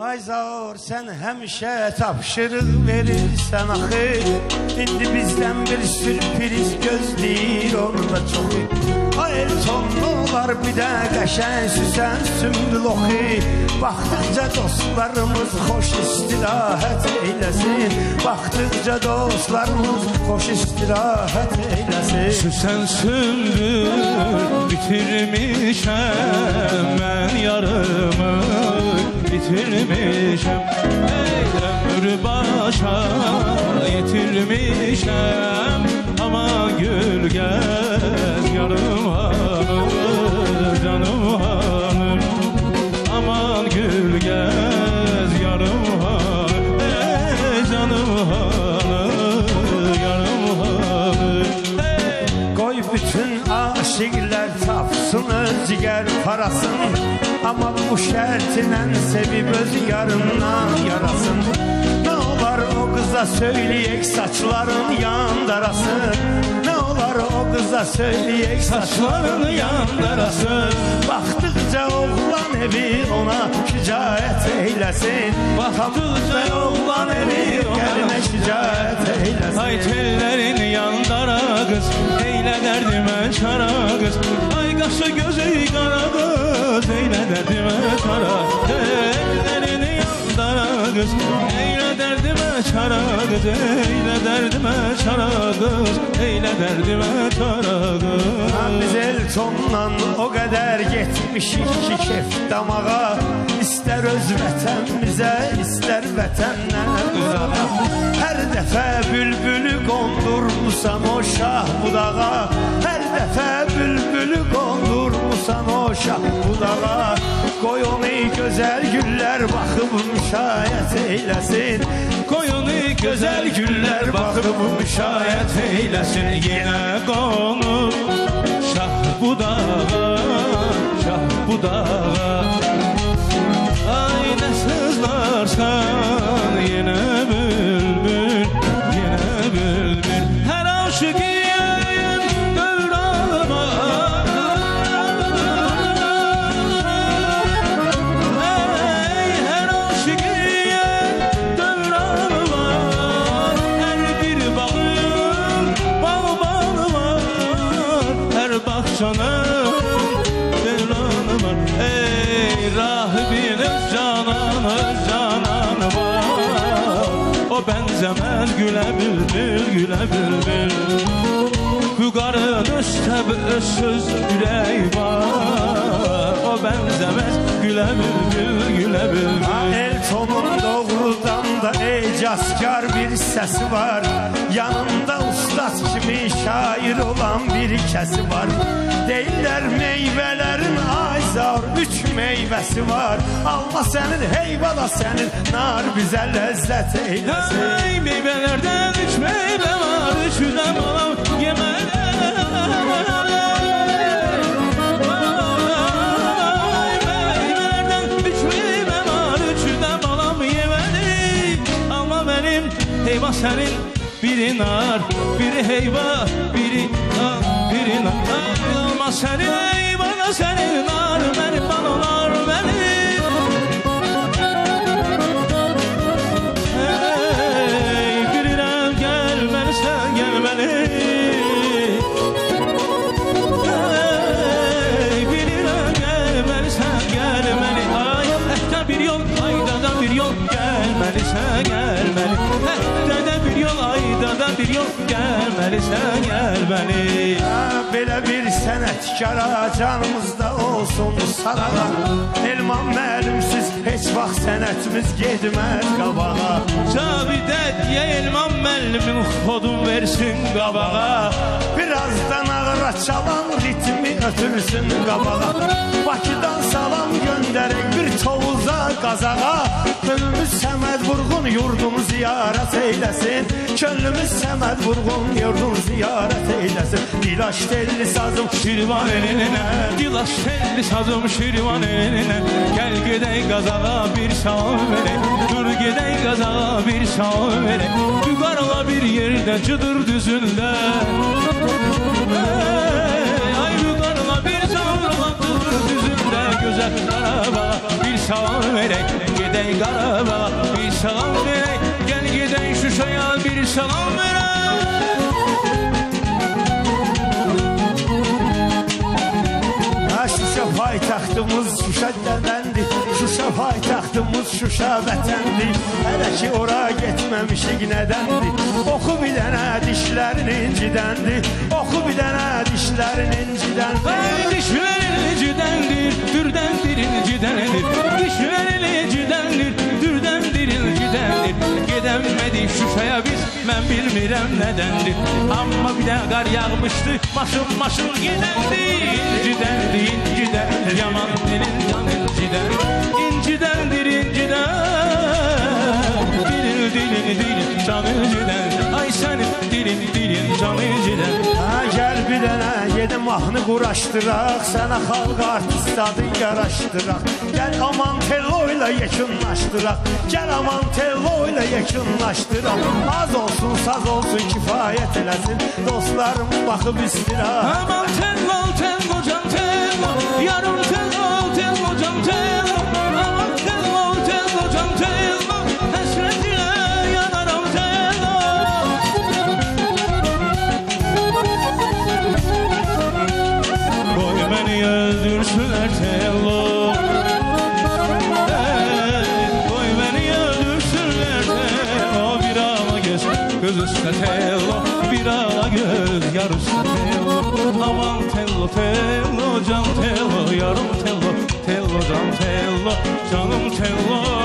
Ay zor, sen həmişə tapşırıq verirsən axı. İndi bizdən bir sürpriz gözləyir orada çoxu. Ay tonlar bir də qəşəng süsən sümbül oxu. Baxdıqca dostlarımız xoş istirahət eyləsin. Baxdıqca dostlarımız xoş istirahət eyləsin. Süsən sümbül bitirmişəm mən yarımı. Bitirmişəm, ömrü başa yetirmişəm. Ama gül gəz yarım hanım, canım hanım. Aman gül gəz yarım hanım, canım hanım, yarım hanım. Qoy bütün aşıqlar tapsın öz cigər parasını. Ama bu şərtilə sevib öz yarından yarasın. Ne olar o kıza söyleyek saçların yandarasın. Ne olar o kıza söyleyek saçların yandarasın. Baxdıqca oğlan evi ona şicayet eylesin. Baxdıqca oğlan evi ona şicayet eylesin. Ay tellerin yandara kız, eyle derdime çara kız. Ay kaşı gözü kara kız, eyle derdime çara kız. Kız, eyle derdime çara kız, eyle derdime çara kız, eyle derdime çara kız. Biz el tonla o kadar getmişik ki keftamağa. İster öz vətən bizə, ister vətəndən uzağa. Her dəfə bülbülü qondurmuşsan o şah budağa. Her dəfə bülbülü qondurmuşsan o şah budağa. Qoy onu güzel güller bakıp müşayet eylesin. Qoy onu güzel güller bakıp müşayet eylesin. Yine konu şah budağa, şah budağa. Ay ne sızlarsan yine bülbül, yine bülbül. Her aşık bahçana devranı var. Ey rahibin canan, canan var. O benzemez güle bülbül, güle bülbül. Bu karın üstte bir öksüz yüreği var. O benzemez güle bülbül, güle bülbül. El tonun doğrudan da ecaskar bir sesi var. Yanında ustaz kimi şair olan bir kəsi var. Deyirlər meyvelerin ayzar üç meyvesi var. Allah senin, heyvala senin, nar bize lezzet eylesin. Hey meyvelerden üç meyve var, üçü de balam yemeler. Heyva senin, biri nar, biri heyva, biri nar, biri nar. Alma senin, heyva senin, nar, benim balolar, benim. Hey, bilirəm, gəl məni, sən gəl məni. Hey, bilirəm, gəl məni, sən gəl məni. Ay, əhdə bir yol, ayda da bir yol, gəl məni, sən gəl məni. Ayda bir yol gelmeli, sen gelmeli. Böyle bir sənətkara canımızda olsun sarala. Elman müəllimsiz heç vaxt sənətimiz gedməz qabağa. Cavidə diye Elman müəllimin xodun versin qabağa. Birazdan ağıra çalan ritmi ötürsün qabağa. Bakıdan salam göndərək bir tovuza qazağa. Könlümüz Səməd Vurğun yurdunu ziyarət eyləsin. Könlümüz Səməd Vurğun yurdunu ziyarət eyləsin. Dilaş telli sazım şirvan elinə, dilaş telli sazım şirvan elinə. Gəl gedək qazağa bir salam verək, dur gedək qazağa bir salam verək. Yuqarıla bir yerdə cıdır düzündə. Ay yuqarıla bir salam, cıdır düzündə. Gözəl qarabala bir salam verək. giden Karabağ'a bir selam verey, gel giden Şuşa'ya bir selam verey. Ha Şuşa payitahtımız Şuşa dedendi, Şuşa payitahtımız Şuşa vətəndi. Hələ ki ora getməmişik nədəndi? Oxu bir dənə dişlərin incidəndi, oxu bir dənə dişlərin incidəndi. Dişlərin incidəndir, dürdəndir incidəndir, dişlərin incidəndir, dürdəndir incidəndir. Gedəmədik Şuşaya biz, mən bilmirəm nədəndir. Amma bir də qar yağmışdı, maşıl maşıl gedəndir. İncidəndir, incidəndir, yaman dilin yan incidəndir. İncidəndir, incidəndir, dilin dilin dilin can incidəndir. Ay sənin dilin dilin can incidəndir. Ha gəl bir dənə gedim mahnı quraşdıraq, sənə xalq artist adın yaraşdıraq. Gəl aman tello ilə yekunlaşdıraq, gəl aman tello ilə yekunlaşdıraq. Az olsun, saz olsun, kifayət eləsin, dostlarım baxıb istiraq. Aman tello, tello, can tello, yarım tello, tello, can tello. Öldürsünler tello, koy beni öldürsünler tello. Bir ağa göz, göz üstüne tello, bir ağa göz, yar üstüne tello. Aman tello, tello, can tello, yarım tello, tello, can tello, canım tello.